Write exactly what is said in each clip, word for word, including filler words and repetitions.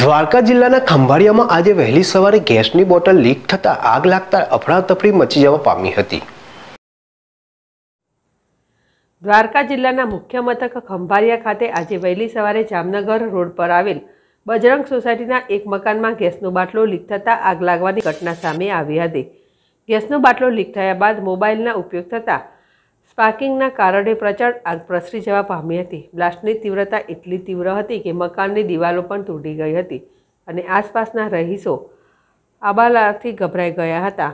દ્વારકા જિલ્લાના ખંભાળિયામાં આજે વહેલી સવારે ગેસની બોટલ લીક થતા આગ લાગતા અફરાતફરી મચી જવા પામી હતી। દ્વારકા જિલ્લાના મુખ્ય મથક ખંભાળિયા ખાતે આજે વહેલી સવારે જામનગર રોડ પર આવેલ બજરંગ સોસાયટીના એક મકાનમાં ગેસનો બાટલો લીક થતા આગ લાગવાની ઘટના સામે આવી હતી। ગેસનો બાટલો લીક થયા બાદ મોબાઈલના ઉપયોગ થતા સ્પાર્કિંગના કારણે પ્રચંડ આગ પ્રસરી જવા પામી હતી। બ્લાસ્ટની તીવ્રતા એટલી તીવ્ર હતી કે મકાનની દિવાલો પણ તૂટી ગઈ હતી અને આસપાસના રહીશો આબાલાથી ગભરાઈ ગયા હતા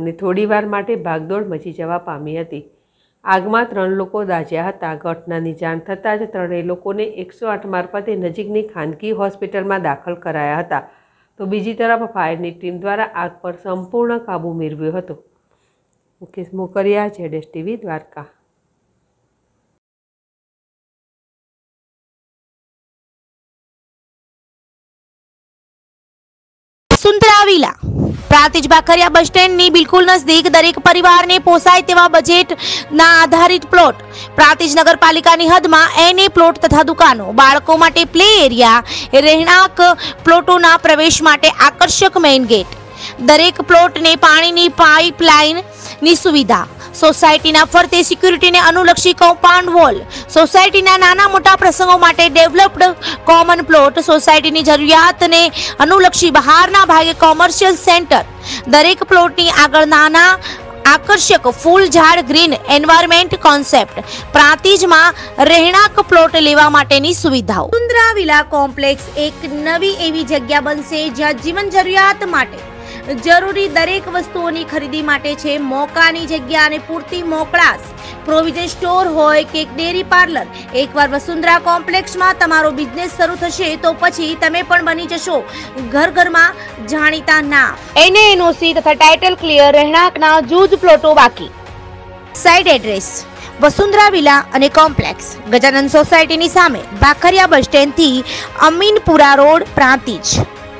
અને થોડીવાર માટે ભાગદોડ મચી જવા પામી હતી। આગમાં ત્રણ લોકો દાઝ્યા હતા। ઘટનાની જાણ થતાં જ ત્રણેય લોકોને એકસો આઠ મારફતે નજીકની ખાનગી હોસ્પિટલમાં દાખલ કરાયા હતા, તો બીજી તરફ ફાયરની ટીમ દ્વારા આગ પર સંપૂર્ણ કાબૂ મેળવ્યો હતો। मुकेश मोकरिया जेडेस टीवी द्वारका। सुंदरावीला प्रातिज बाखरिया बस स्टैंड नी बिल्कुल नजदीक दरेक परिवार ने पोसाय तेवा बजेट ना आधारित प्लॉट प्रातिज नगरपालिका नी हद में एने प्लॉट तथा दुकानों बाळको माटे प्ले एरिया रहेणाक प्लॉटों ना प्रवेश माटे आकर्षक मेन गेट दरेक प्लॉट ने पानी नी पाइपलाइन नी सुविधा सोसायटी ना फरते सिक्योरिटी ने अनुलक्षी कम्पाउंड वॉल सोसायटी ना नाना मोटा प्रसंगों माटे डेवलप्ड कॉमन प्लॉट सोसायटी नी जरूरियात ने अनुलक्षी बहार ना भागे कॉमर्शियल सेंटर दरेक प्लॉट नी आगळ नाना आकर्षक फूल झाड़ ग्रीन एनवायरमेंट कॉन्सेप्ट प्रांतिज में रहेणाक प्लॉट लेवा माटेनी सुविधाओं सुंदराविला कॉम्प्लेक्स एक नवी एवी जग्या बनशे ज्या जीवन जरूरियात माटे जरूरी दरेक वस्तुओनी खरीदी माटे छे मोकानी जग्या अने पूरती मोकळास प्रोविजन स्टोर होय के डेरी पार्लर एकवार वसुंधरा कॉम्प्लेक्स में तमारो बिजनेस शुरू थशे तो पछी तमे पण बनी जशो घर घर में जाणीता नाम एने एनओसी तथा टाइटल क्लियर रहणाकना जूज प्लॉटो बाकी साइड एड्रेस वसुंधरा विला अने कॉम्प्लेक्स गजानन सोसायटी नी सामे बाखरिया बस स्टेन्ड थी अमीनपुरा रोड प्रांतिज।